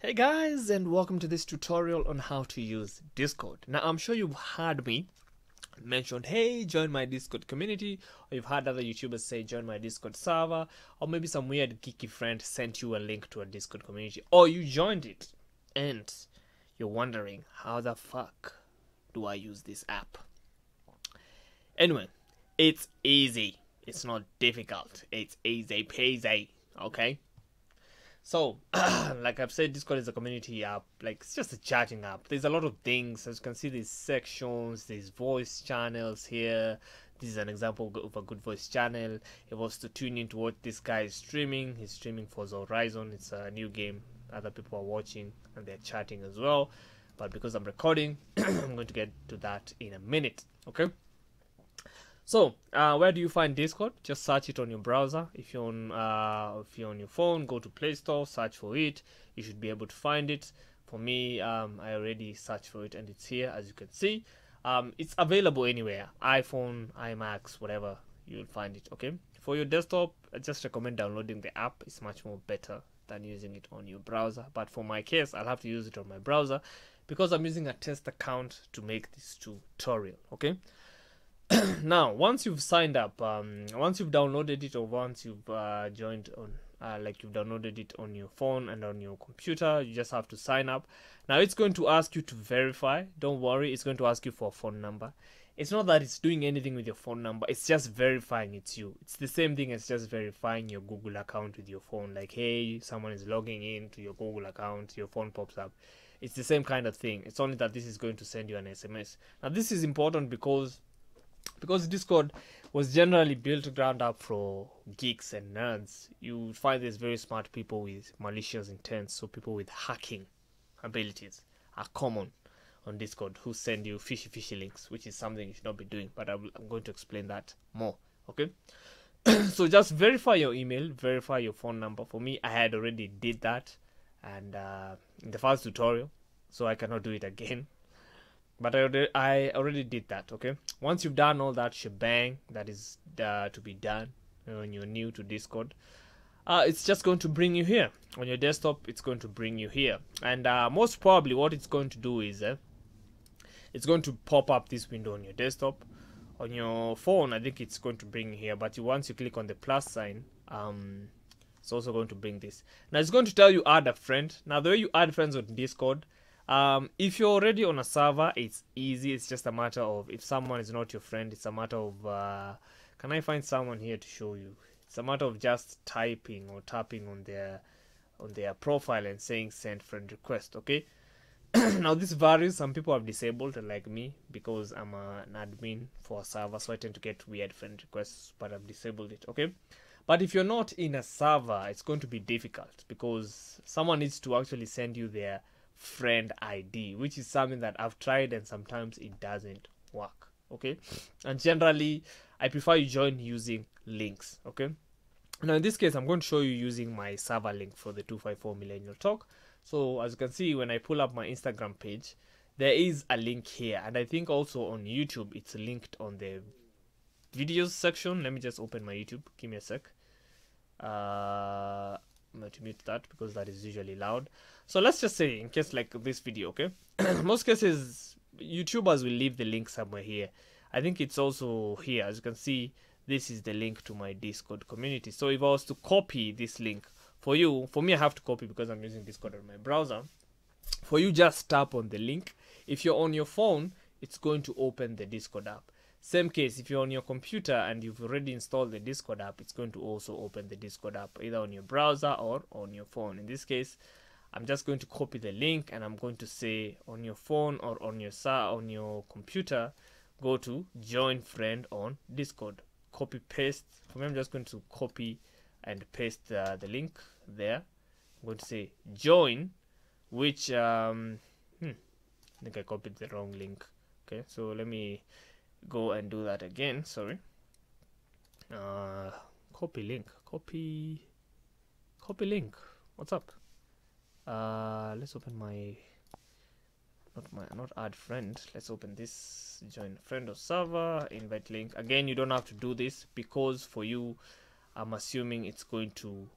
Hey guys, and welcome to this tutorial on how to use Discord. Now I'm sure you've heard me mention, hey, join my Discord community, or you've heard other YouTubers say join my Discord server, or maybe some weird geeky friend sent you a link to a Discord community, or you joined it and you're wondering how the fuck do I use this app. Anyway, it's easy, it's not difficult, it's easy peasy, okay? So, like I've said, Discord is a community app, like it's just a chatting app. There's a lot of things, as you can see, there's sections, there's voice channels here. This is an example of a good voice channel. It was to tune in to what this guy is streaming. He's streaming Forza Horizon, it's a new game. Other people are watching and they're chatting as well. But because I'm recording, I'm going to get to that in a minute, okay? So, where do you find Discord? Just search it on your browser. If you're on your phone, go to Play Store, search for it. You should be able to find it. For me, I already searched for it and it's here, as you can see. It's available anywhere, iPhone, iMacs, whatever, you'll find it, okay? For your desktop, I just recommend downloading the app. It's much more better than using it on your browser. But for my case, I'll have to use it on my browser because I'm using a test account to make this tutorial, okay? Now, once you've signed up, once you've downloaded it, or once you've joined on, like you've downloaded it on your phone and on your computer, you just have to sign up. Now, it's going to ask you to verify. Don't worry, it's going to ask you for a phone number. It's not that it's doing anything with your phone number, it's just verifying it's you. It's the same thing as just verifying your Google account with your phone. Like, hey, someone is logging in to your Google account, your phone pops up. It's the same kind of thing. It's only that this is going to send you an SMS. Now, this is important because Discord was generally built ground up for geeks and nerds. You find there's very smart people with malicious intents, so people with hacking abilities are common on Discord who send you fishy links, which is something you should not be doing, but I'm going to explain that more, okay? So just verify your email, verify your phone number. For me, I had already did that and in the first tutorial, so I cannot do it again. But I already did that, okay? Once you've done all that shebang that is to be done when you're new to Discord, it's just going to bring you here. On your desktop, it's going to bring you here. And most probably what it's going to do is, it's going to pop up this window on your desktop. On your phone, I think it's going to bring you here. But once you click on the plus sign, it's also going to bring this. Now, it's going to tell you add a friend. Now, the way you add friends on Discord, if you're already on a server, it's easy. It's just a matter of, if someone is not your friend, it's a matter of, can I find someone here to show you? It's a matter of just typing or tapping on their profile and saying send friend request, okay? Now this varies. Some people have disabled, like me, because I'm an admin for a server, so I tend to get weird friend requests, but I've disabled it, okay? But if you're not in a server, it's going to be difficult because someone needs to actually send you their friend ID, which is something that I've tried and sometimes it doesn't work, okay? And generally I prefer you join using links, okay? Now in this case, I'm going to show you using my server link for the 254 Millennial Talk. So as you can see, when I pull up my Instagram page, there is a link here, and I think also on YouTube it's linked on the videos section. Let me just open my YouTube, give me a sec. I'm going to mute that because that is usually loud. So let's just say, in case like this video, okay? Most cases YouTubers will leave the link somewhere here. I think it's also here. As you can see, this is the link to my Discord community. So if I was to copy this link for you, for me I have to copy because I'm using Discord on my browser. For you, just tap on the link. If you're on your phone, it's going to open the Discord app. Same case, if you're on your computer and you've already installed the Discord app, it's going to also open the Discord app, either on your browser or on your phone. In this case, I'm just going to copy the link and I'm going to say on your phone or on your computer, go to join friend on Discord. Copy paste. For me, I'm just going to copy and paste the link there. I'm going to say join, which I think I copied the wrong link. Okay, so let me go and do that again. Sorry, copy link, copy link. What's up? Let's open my not add friend. Let's open this, join friend or server, invite link. Again, you don't have to do this because for you, I'm assuming it's going to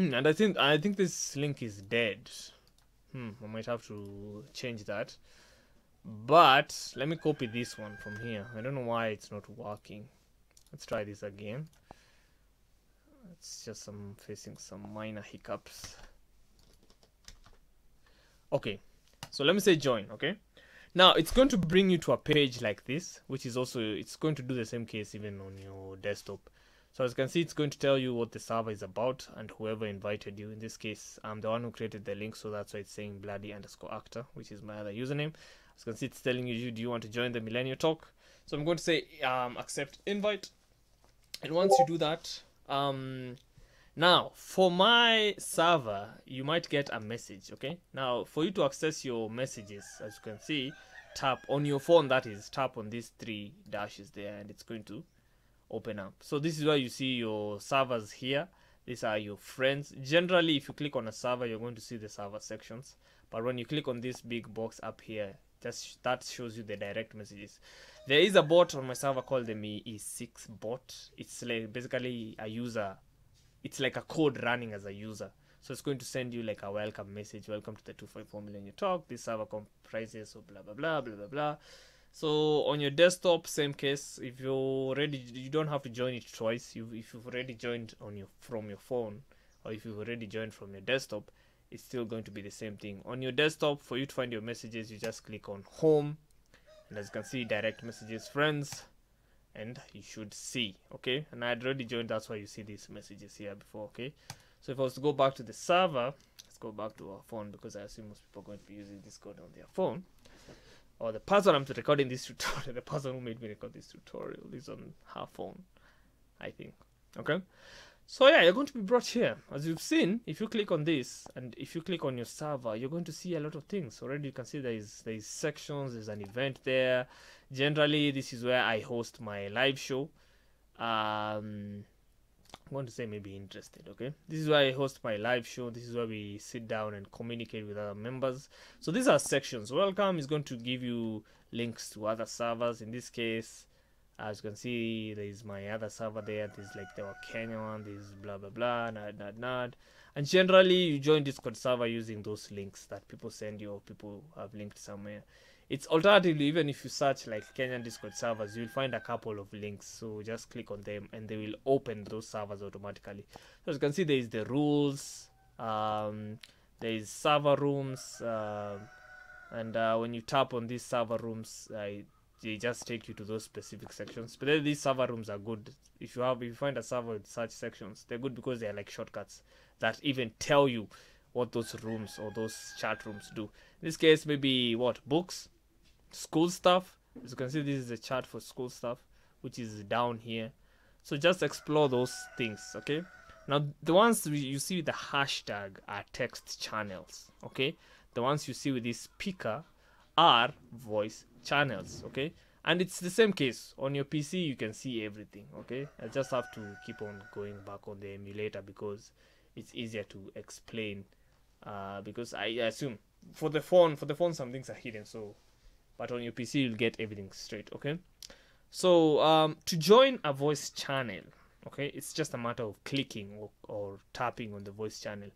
And I think this link is dead. I might have to change that. But let me copy this one from here. I don't know why it's not working. Let's try this again. It's just I'm facing some minor hiccups. Okay, so let me say join. Okay, now it's going to bring you to a page like this, which is also, it's going to do the same case even on your desktop. So as you can see, it's going to tell you what the server is about and whoever invited you. In this case, I'm the one who created the link, so that's why it's saying bloody_actor, which is my other username. As you can see, it's telling you, do you want to join the Millennial Talk? So I'm going to say accept invite. And once you do that, now for my server, you might get a message. Okay, now for you to access your messages, as you can see, tap on your phone, that is, tap on these three dashes there, and it's going to open up. So this is where you see your servers here. These are your friends. Generally, if you click on a server, you're going to see the server sections, but when you click on this big box up here, just that shows you the direct messages. There is a bot on my server called the Mee6 bot. It's like basically a user, it's like a code running as a user. So it's going to send you like a welcome message. Welcome to the 254 Millennial Talk. This server comprises of blah blah blah blah blah blah. So on your desktop, same case. If you already, you don't have to join it twice. If you've already joined on your from your phone, or if you've already joined from your desktop, it's still going to be the same thing. On your desktop, for you to find your messages, you just click on home, and as you can see, direct messages, friends, and you should see. Okay, and I had already joined, that's why you see these messages here before. Okay, so if I was to go back to the server, let's go back to our phone, because I assume most people are going to be using Discord on their phone. Or the person I'm recording this tutorial, the person who made me record this tutorial is on her phone, I think. Okay, so yeah, you're going to be brought here. As you've seen, if you click on this and if you click on your server, you're going to see a lot of things. Already you can see there is sections, there's an event there. Generally, this is where I host my live show. I'm going to say maybe interested. Okay, this is where I host my live show. This is where we sit down and communicate with other members. So these are sections. Welcome is going to give you links to other servers. In this case, as you can see, there is my other server there. There's like the Kenya one, there's blah blah blah, nad nad nad. And generally, you join Discord server using those links that people send you or people have linked somewhere. It's alternatively, even if you search like Kenyan Discord servers, you'll find a couple of links. So just click on them and they will open those servers automatically. So as you can see, there is the rules, there is server rooms, and when you tap on these server rooms, they just take you to those specific sections. But then these server rooms are good. If you find a server with such sections, they're good because they are like shortcuts that even tell you what those rooms or those chat rooms do. In this case, maybe what, books, school stuff. As you can see, this is a chart for school stuff, which is down here. So just explore those things. Okay, now the ones you see with the hashtag are text channels. Okay, the ones you see with this speaker are voice channels. Okay, and it's the same case on your PC. You can see everything. Okay, I just have to keep on going back on the emulator because it's easier to explain, because I assume for the phone some things are hidden. So but on your PC, you'll get everything straight. Okay, so to join a voice channel, okay, it's just a matter of clicking or tapping on the voice channel.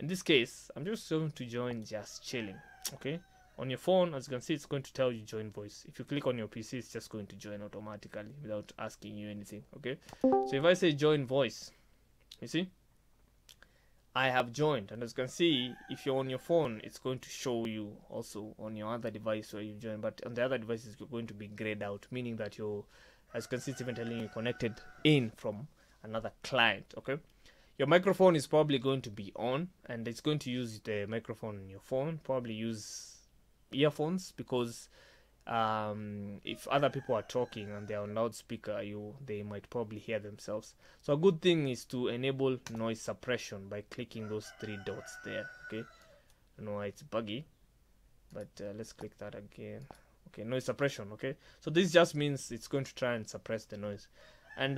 In this case, I'm just going to join Just Chilling. Okay, on your phone, as you can see, it's going to tell you join voice. If you click on your PC, it's just going to join automatically without asking you anything. Okay, so if I say join voice, you see I have joined, and as you can see, if you're on your phone, it's going to show you also on your other device where you joined. But on the other devices, you're going to be grayed out, meaning that you're, as you can see, it's even telling you connected in from another client. Okay, your microphone is probably going to be on, and it's going to use the microphone on your phone. Probably use earphones, because if other people are talking and they're on loudspeaker, they might probably hear themselves. So a good thing is to enable noise suppression by clicking those three dots there. Okay, I know it's buggy, but let's click that again. Okay, noise suppression. Okay, so this just means it's going to try and suppress the noise. And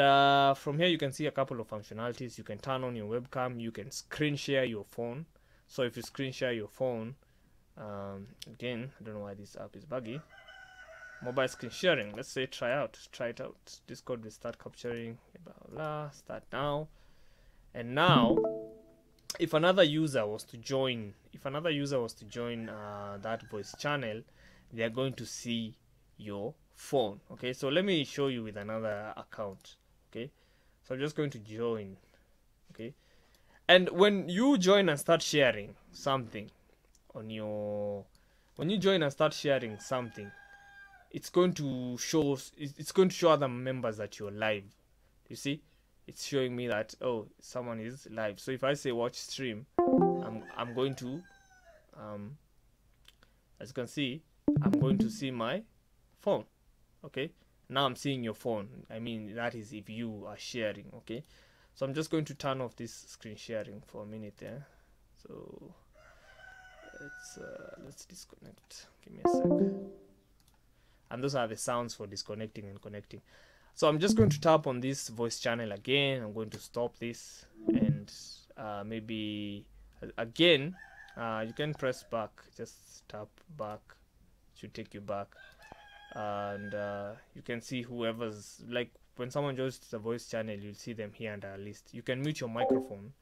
from here you can see a couple of functionalities. You can turn on your webcam, you can screen share your phone. So if you screen share your phone, again, I don't know why this app is buggy. Mobile screen sharing, let's say try it out. Discord will start capturing, blah blah, start now. And now if another user was to join, that voice channel, they are going to see your phone. Okay, so let me show you with another account. Okay, so I'm just going to join. Okay, and when you join and start sharing something on your, it's going to show, other members that you're live. You see, it's showing me that, oh, someone is live. So if I say watch stream, I'm going to, as you can see, I'm going to see my phone. Okay, now I'm seeing your phone. I mean, that is if you are sharing. Okay, so I'm just going to turn off this screen sharing for a minute there. So let's disconnect. Give me a sec. And those are the sounds for disconnecting and connecting. So I'm just going to tap on this voice channel again. I'm going to stop this, and maybe again, you can press back, just tap back, it should take you back, and you can see whoever's, like when someone joins the voice channel, you'll see them here under a list. You can mute your microphone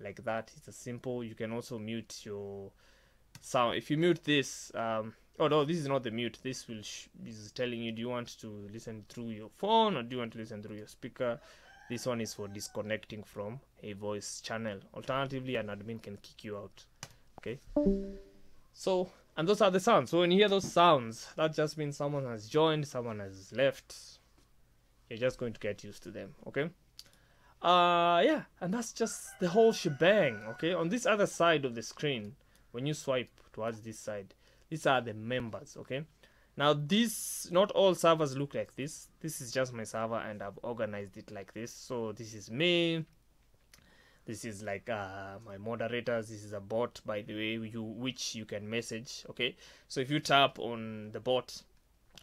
like that. It's a simple. You can also mute your sound. If you mute this, oh no, this is not the mute. This will is telling you, do you want to listen through your phone or do you want to listen through your speaker? This one is for disconnecting from a voice channel. Alternatively, an admin can kick you out. Okay. So, and those are the sounds. So when you hear those sounds, that just means someone has joined, someone has left. You're just going to get used to them. Okay. Yeah, and that's just the whole shebang. Okay. On this other side of the screen, when you swipe towards this side, these are the members. Okay, now this, not all servers look like this. This is just my server and I've organized it like this. So this is me, this is like my moderators, this is a bot, by the way, which you can message. Okay, so if you tap on the bot,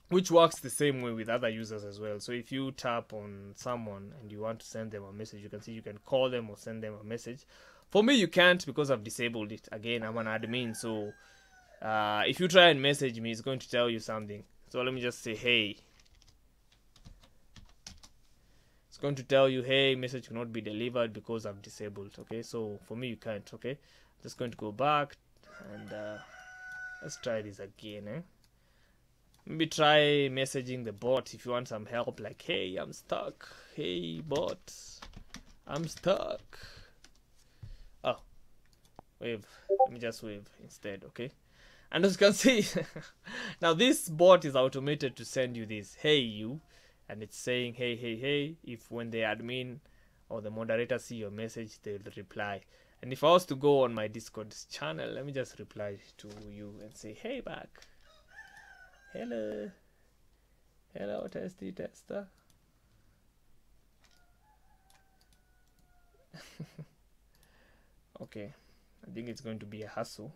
which works the same way with other users as well, so if you tap on someone and you want to send them a message, you can see you can call them or send them a message. For me, you can't because I've disabled it. Again, I'm an admin, so if you try and message me, it's going to tell you something. So let me just say, hey. It's going to tell you, hey, message cannot be delivered because I've disabled. Okay, so for me, you can't. Okay, I'm just going to go back and let's try this again. Maybe try messaging the bot if you want some help. Like, hey, I'm stuck. Hey, bot, I'm stuck. Oh, wave. Let me just wave instead. Okay. And as you can see, now this bot is automated to send you this, hey you, and it's saying hey, hey, hey. If when the admin or the moderator see your message, they'll reply. And if I was to go on my Discord channel, let me just reply to you and say, hey back, hello, hello testy tester. Okay, I think it's going to be a hassle.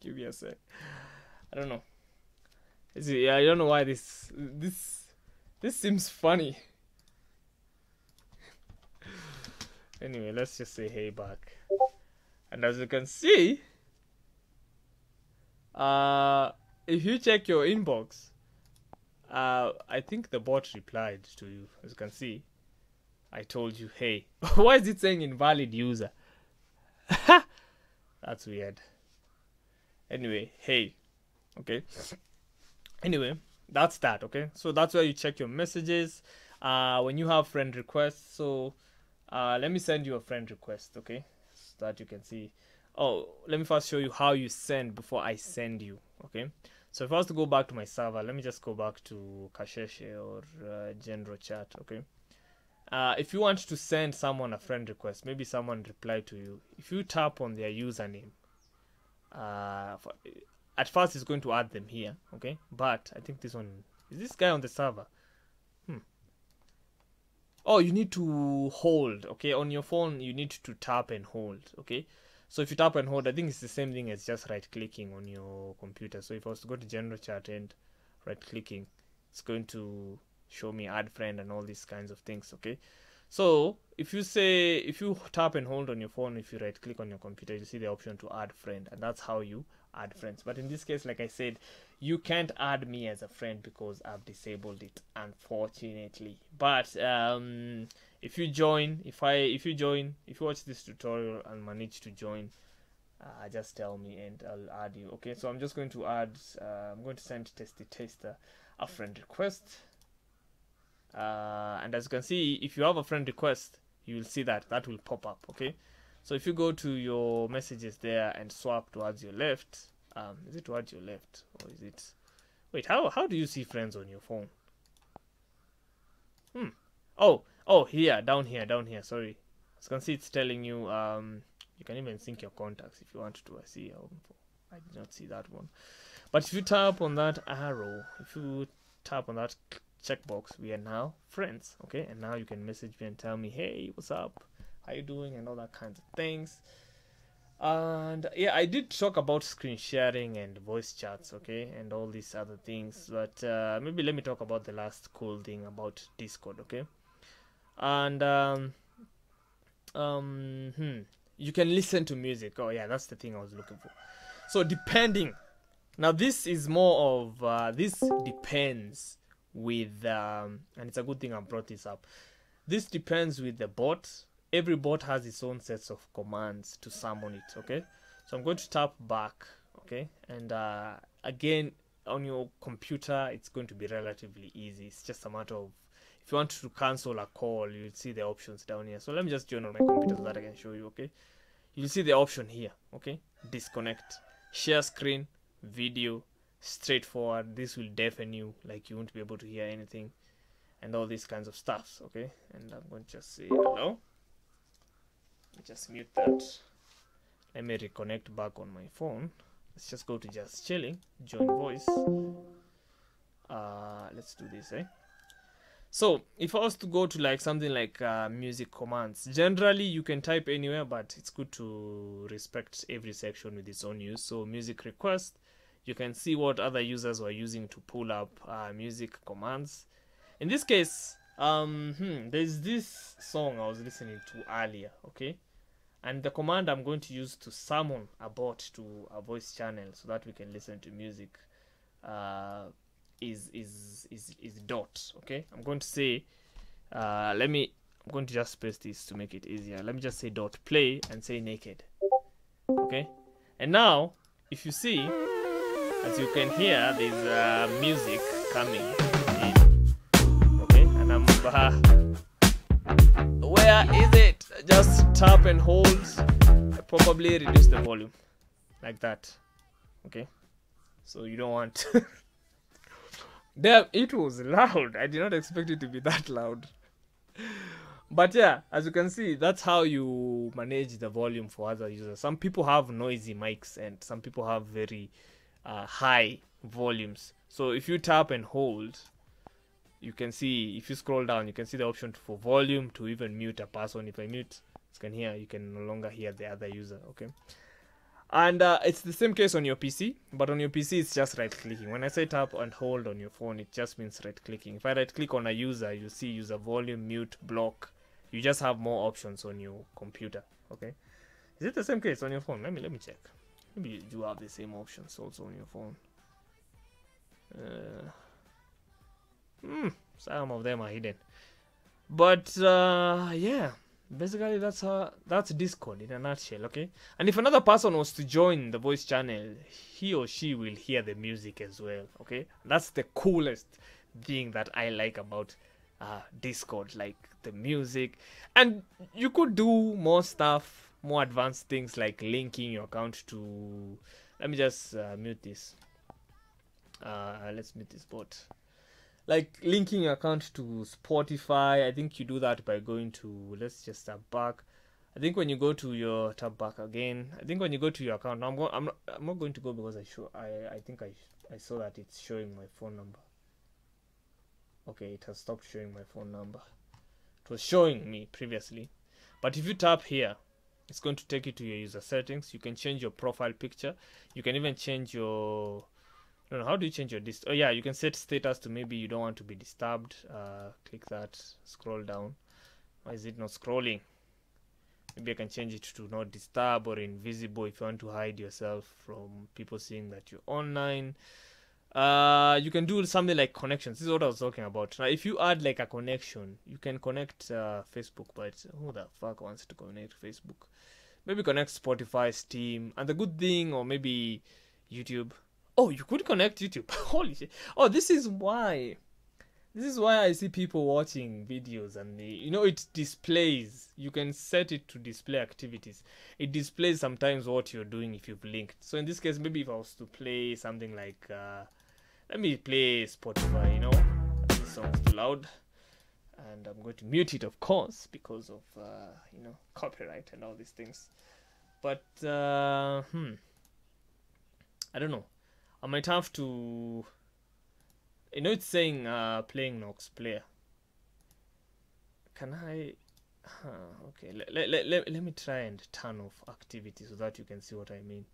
Give me a sec. I don't know. See, I don't know why this seems funny. Anyway, let's just say hey back. And as you can see, if you check your inbox, I think the bot replied to you. As you can see, I told you hey. Why is it saying invalid user? That's weird. Anyway, hey, okay, anyway, that's that. Okay, so that's where you check your messages when you have friend requests. So let me send you a friend request, okay, so that you can see. Oh, let me first show you how you send before I send you. Okay, so if I was to go back to my server, let me just go back to Kasheshe or General Chat. Okay, if you want to send someone a friend request, maybe someone replied to you, if you tap on their username, at first it's going to add them here. Okay, but I think this one is this guy on the server. Oh, you need to hold. Okay, on your phone you need to tap and hold. Okay, so if you tap and hold, I think it's the same thing as just right clicking on your computer. So if I was to go to General Chat and right clicking, it's going to show me add friend and all these kinds of things. Okay, So if you say, if you tap and hold on your phone, if you right click on your computer, you see the option to add friend, and that's how you add friends. But in this case, like I said, you can't add me as a friend because I've disabled it, unfortunately. But if you join, if you watch this tutorial and manage to join, just tell me and I'll add you. Okay, so I'm just going to add, I'm going to send Testy Tester a friend request, and as you can see, if you have a friend request, you will see that that will pop up. Okay, so if you go to your messages there and swap towards your left, is it towards your left or is it, wait, how do you see friends on your phone? Oh, here, down here, sorry. As you can see, it's telling you, you can even sync your contacts if you want to. I did not see that one. But if you tap on that arrow, if you tap on that checkbox, we are now friends. Okay, and now you can message me and tell me, hey, what's up, how you doing, and all that kinds of things. And yeah, I did talk about screen sharing and voice chats, okay, and all these other things, but maybe let me talk about the last cool thing about Discord. Okay, and you can listen to music. Oh yeah, that's the thing I was looking for. So depending, now this is more of this depends with and it's a good thing I brought this up. This depends with the bot. Every bot has its own sets of commands to summon it. Okay, so I'm going to tap back. Okay, and again, on your computer it's going to be relatively easy. It's just a matter of, if you want to cancel a call, you'll see the options down here. So let me just join on my computer so that I can show you. Okay, you'll see the option here. Okay, disconnect, share screen, video, straightforward. This will deafen you, like you won't be able to hear anything and all these kinds of stuff. Okay, and I'm going to just say hello. Just mute that. Let me reconnect back on my phone. Let's just go to just chilling, join voice. Let's do this, eh? So if I was to go to like something like music commands, generally you can type anywhere, but it's good to respect every section with its own use. So music request, you can see what other users were using to pull up music commands. In this case, there's this song I was listening to earlier, okay, and the command I'm going to use to summon a bot to a voice channel so that we can listen to music is dot. Okay, I'm going to say I'm going to just space this to make it easier. Let me just say dot play and say naked. Okay, and now if you see, as you can hear, there's music coming. Where is it? Just tap and hold. I probably reduce the volume like that. Okay, so you don't want damn, it was loud. I did not expect it to be that loud. But yeah, as you can see, that's how you manage the volume for other users. Some people have noisy mics and some people have very high volumes. So if you tap and hold, you can see, if you scroll down, you can see the option for volume, to even mute a person. If I mute, you can hear, you can no longer hear the other user. Okay, and it's the same case on your PC, but on your PC it's just right clicking. When I say tap and hold on your phone, it just means right clicking. If I right click on a user, you see user volume, mute, block. You just have more options on your computer. Okay, is it the same case on your phone? Let me check. Maybe you do have the same options also on your phone. Some of them are hidden, but yeah, basically that's Discord in a nutshell. Okay, and if another person was to join the voice channel, he or she will hear the music as well. Okay, that's the coolest thing that I like about Discord, like the music. And you could do more stuff, more advanced things, like linking your account to, let me just mute this, let's mute this bot. Like linking your account to Spotify, I think you do that by going to, let's just tap back. I think when you go to your, tap back again. I think when you go to your account, I'm not going to go because I saw that it's showing my phone number. Okay, it has stopped showing my phone number. It was showing me previously, but if you tap here, it's going to take you to your user settings. You can change your profile picture. You can even change your, no, how do you change your dist? Oh yeah, you can set status to, maybe you don't want to be disturbed. Click that, scroll down, Why is it not scrolling? Maybe I can change it to not disturb or invisible if you want to hide yourself from people seeing that you're online. You can do something like connections. This is what I was talking about. Now, if you add like a connection, you can connect Facebook, but who the fuck wants to connect Facebook? Maybe connect Spotify, Steam, and the good thing, or maybe YouTube. Oh, you could connect YouTube. Holy shit. Oh, this is why. This is why I see people watching videos and they, you know, it displays. You can set it to display activities. It displays sometimes what you're doing if you've linked. So in this case, maybe if I was to play something like, let me play Spotify, you know. This song's too loud. And I'm going to mute it, of course, because of, you know, copyright and all these things. But, I don't know. I might have to... You know, it's saying playing Nox Player. Can I... okay, let me try and turn off activity so that you can see what I mean.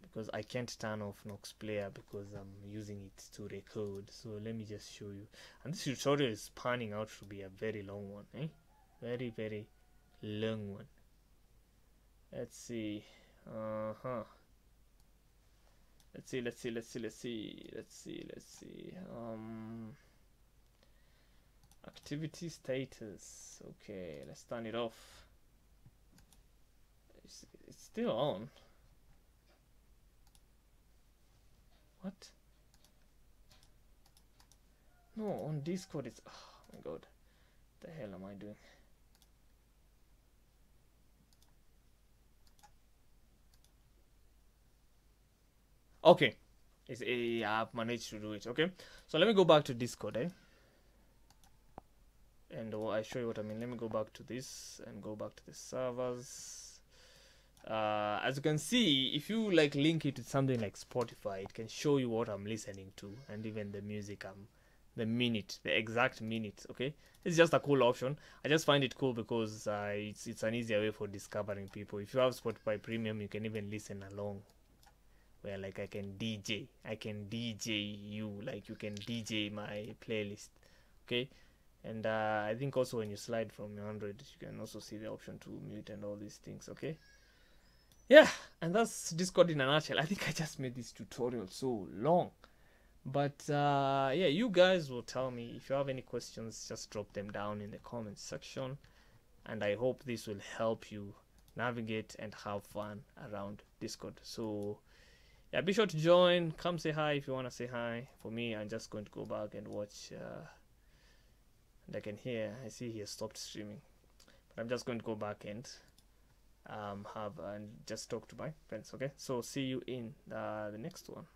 Because I can't turn off Nox Player because I'm using it to record. So let me just show you. And this tutorial is panning out to be a very long one. Eh? Very, very long one. Let's see. Let's see. Activity status. Okay, let's turn it off. It's still on. What? No, on Discord it's... Oh my god. What the hell am I doing? Okay, I've managed to do it. Okay, so let me go back to Discord, and I'll show you what I mean. Let me go back to this and go back to the servers. As you can see, if you like link it to something like Spotify, it can show you what I'm listening to and even the music, the exact minute. Okay, it's just a cool option. I just find it cool because it's an easier way for discovering people. If you have Spotify Premium, you can even listen along. Where like I can DJ you, like you can DJ my playlist, okay? And I think also when you slide from your Android, you can also see the option to mute and all these things, okay? Yeah, and that's Discord in a nutshell. I think I just made this tutorial so long, but yeah, you guys will tell me if you have any questions. Just drop them down in the comments section, and I hope this will help you navigate and have fun around Discord. So. Yeah, be sure to join. Come say hi if you want to say hi. For me, I'm just going to go back and watch. And I see he has stopped streaming. But I'm just going to go back and just talk to my friends, okay? So see you in the next one.